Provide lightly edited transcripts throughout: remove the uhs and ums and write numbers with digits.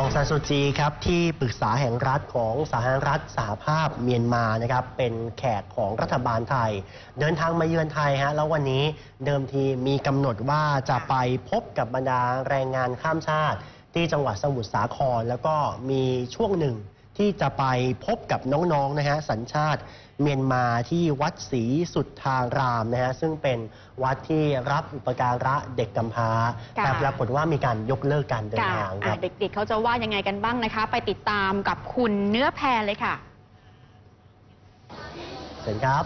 องซานซูจีครับที่ปรึกษาแห่งรัฐของสาธารณรัฐสหภาพเมียนมานะครับเป็นแขกของรัฐบาลไทยเดินทางมาเยือนไทยฮะแล้ววันนี้เดิมทีมีกำหนดว่าจะไปพบกับบรรดาแรงงานข้ามชาติที่จังหวัดสมุทรสาครแล้วก็มีช่วงหนึ่งที่จะไปพบกับน้องๆ นะฮะสัญชาติเมียนมาที่วัดศรีสุทธารามนะฮะซึ่งเป็นวัดที่รับอุปการะเด็กกำพร้าแต่ปรากฏว่ามีการยกเลิกการเดินทางครับเด็กๆเขาจะว่ายังไงกันบ้างนะคะไปติดตามกับคุณเนื้อแพรเลยค่ะเชิญครับ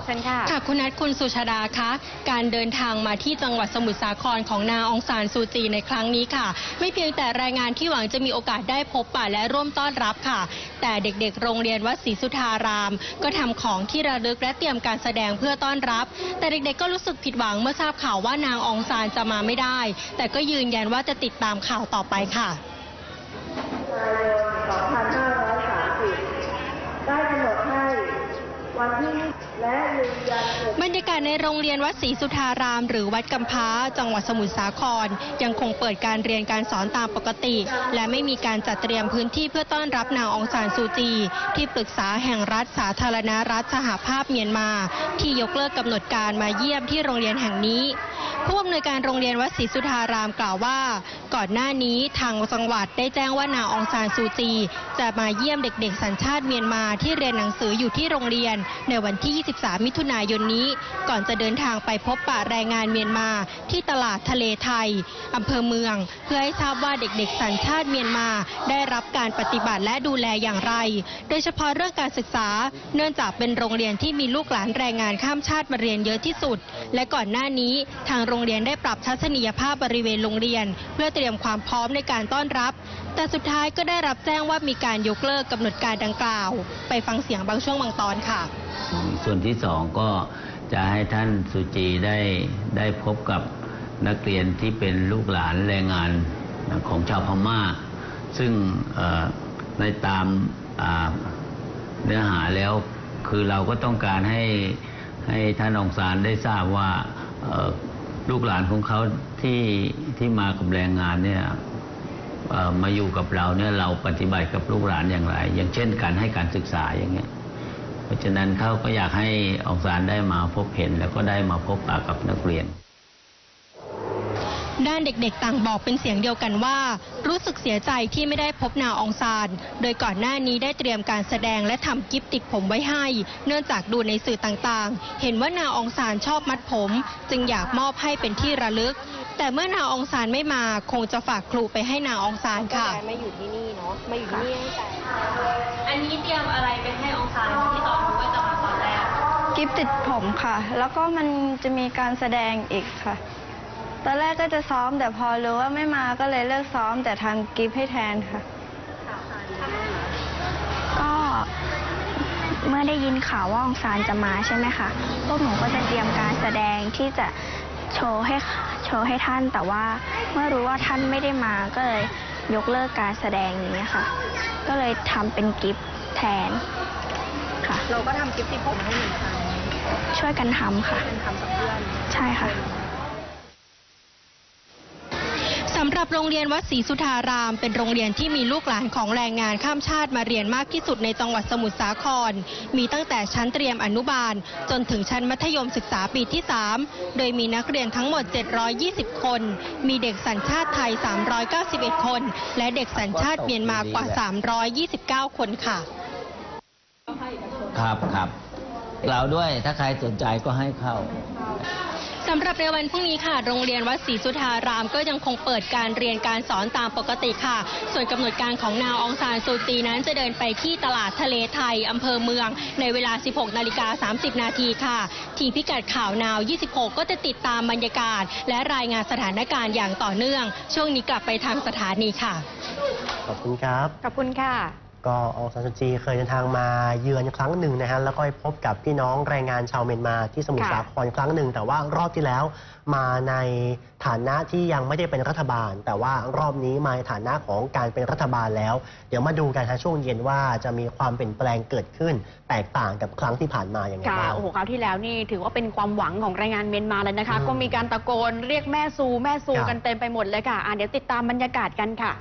ค่ะคุณนัทคุณสุชาดาคะการเดินทางมาที่จังหวัดสมุทรสาครของนางองซานซูจีในครั้งนี้ค่ะไม่เพียงแต่แรงงานที่หวังจะมีโอกาสได้พบปะและร่วมต้อนรับค่ะแต่เด็กๆโรงเรียนวัดศรีสุทธารามก็ทำของที่ระลึกและเตรียมการแสดงเพื่อต้อนรับแต่เด็กๆก็รู้สึกผิดหวังเมื่อทราบข่าวว่านางองซานจะมาไม่ได้แต่ก็ยืนยันว่าจะติดตามข่าวต่อไปค่ะบรรยากาศในโรงเรียนวัดศรีสุทธารามหรือวัดกำพร้าจังหวัดสมุทรสาครยังคงเปิดการเรียนการสอนตามปกติและไม่มีการจัดเตรียมพื้นที่เพื่อต้อนรับนางองซานซูจีที่ปรึกษาแห่งรัฐสาธารณรัฐสหภาพเมียนมาที่ยกเลิกกำหนดการมาเยี่ยมที่โรงเรียนแห่งนี้ผู้อำนวยการโรงเรียนวัดศรีสุทธารามกล่าวว่าก่อนหน้านี้ทางจังหวัดได้แจ้งว่านางองซานซูจีจะมาเยี่ยมเด็กๆสัญชาติเมียนมาที่เรียนหนังสืออยู่ที่โรงเรียนในวันที่23มิถุนายนนี้ก่อนจะเดินทางไปพบปะแรงงานเมียนมาที่ตลาดทะเลไทยอำเภอเมืองเพื่อให้ทราบว่าเด็กๆสัญชาติเมียนมาได้รับการปฏิบัติและดูแลอย่างไรโดยเฉพาะเรื่องการศึกษาเนื่องจากเป็นโรงเรียนที่มีลูกหลานแรงงานข้ามชาติมาเรียนเยอะที่สุดและก่อนหน้านี้ทางโรงเรียนได้ปรับทัศนียภาพบริเวณโรงเรียนเพื่อเตรียมความพร้อมในการต้อนรับแต่สุดท้ายก็ได้รับแจ้งว่ามีการยกเลิกกำหนดการดังกล่าวไปฟังเสียงบางช่วงบางตอนค่ะส่วนที่สองก็จะให้ท่านซูจีได้พบกับนักเรียนที่เป็นลูกหลานแรงงานของชาวพม่าซึ่งในตามเนื้อหาแล้วคือเราก็ต้องการให้ท่านองซานได้ทราบว่าลูกหลานของเขาที่มากับแรงงานเนี่ยมาอยู่กับเราเนี่ยเราปฏิบัติกับลูกหลานอย่างไรอย่างเช่นการให้การศึกษาอย่างเงี้ยเพราะฉะนั้นเขาก็อยากให้องซานได้มาพบเห็นแล้วก็ได้มาพบปะกับนักเรียนด้านเด็กๆต่างบอกเป็นเสียงเดียวกันว่ารู้สึกเสียใจที่ไม่ได้พบนางองซานโดยก่อนหน้านี้ได้เตรียมการแสดงและทำกิฟต์ติดผมไว้ให้เนื่องจากดูในสื่อต่างๆเห็นว่านางองซานชอบมัดผมจึงอยากมอบให้เป็นที่ระลึกแต่เมื่อนางองซานไม่มาคงจะฝากครูไปให้นางองซานค่ะไม่อยู่ที่นี่เนาะไม่อยู่ที่นี่อันนี้เตรียมอะไรไปให้องซานที่ตอนรู้ว่าจะมาตอนแรกกิฟต์ติดผมค่ะแล้วก็มันจะมีการแสดงอีกค่ะตอนแรกก็จะซ้อมแต่พอรู้ว่าไม่มาก็เลยเลิกซ้อมแต่ทำกิฟต์ให้แทนค่ะก็เมื่อได้ยินข่าวว่าองซานจะมาใช่ไหมคะพวกหนูก็จะเตรียมการแสดงที่จะโชว์ให้ท่านแต่ว่าเมื่อรู้ว่าท่านไม่ได้มาก็เลยยกเลิกการแสดงอย่างนี้ค่ะก็เลยทำเป็นกิฟต์แทนค่ะเราก็ทำกิฟต์ติดผมให้หนึ่งครั้งช่วยกันทำค่ะเป็นทำกับเพื่อนใช่ค่ะสำหรับโรงเรียนวัดศรีสุทธารามเป็นโรงเรียนที่มีลูกหลานของแรงงานข้ามชาติมาเรียนมากที่สุดในจังหวัดสมุทรสาครมีตั้งแต่ชั้นเตรียมอนุบาลจนถึงชั้นมัธยมศึกษาปีที่3โดยมีนักเรียนทั้งหมด720คนมีเด็กสัญชาติไทย391คนและเด็กสัญชาติเมียนมากว่า329คนค่ะครับกล่าวด้วยถ้าใครสนใจก็ให้เข้าสำหรับในวันพรุ่งนี้ค่ะโรงเรียนวัดศรีสุทธารามก็ยังคงเปิดการเรียนการสอนตามปกติค่ะส่วนกำหนดการของนางองซานซูจีนั้นจะเดินไปที่ตลาดทะเลไทยอำเภอเมืองในเวลา 16:30 นาทีค่ะทีมพิกัดข่าวนาว 26 ก็จะติดตามบรรยากาศและรายงานสถานการณ์อย่างต่อเนื่องช่วงนี้กลับไปทางสถานีค่ะขอบคุณครับขอบคุณค่ะก็องซานซูจีเคยเดินทางมาเยือนครั้งหนึ่งนะฮะแล้วก็พบกับพี่น้องแรงงานชาวเมียนมาที่สมุทรสาครครั้งหนึ่งแต่ว่ารอบที่แล้วมาในฐานะที่ยังไม่ได้เป็นรัฐบาลแต่ว่ารอบนี้มาในฐานะของการเป็นรัฐบาลแล้วเดี๋ยวมาดูกันฮะช่วงเย็นว่าจะมีความเปลี่ยนแปลงเกิดขึ้นแตกต่างกับครั้งที่ผ่านมาอย่างไรบ้างโอ้โหคราวที่แล้วนี่ถือว่าเป็นความหวังของแรงงานเมียนมาเลยนะคะก็มีการตะโกนเรียกแม่ซูกันเต็มไปหมดเลยค่ะเดี๋ยวติดตามบรรยากาศกันค่ะ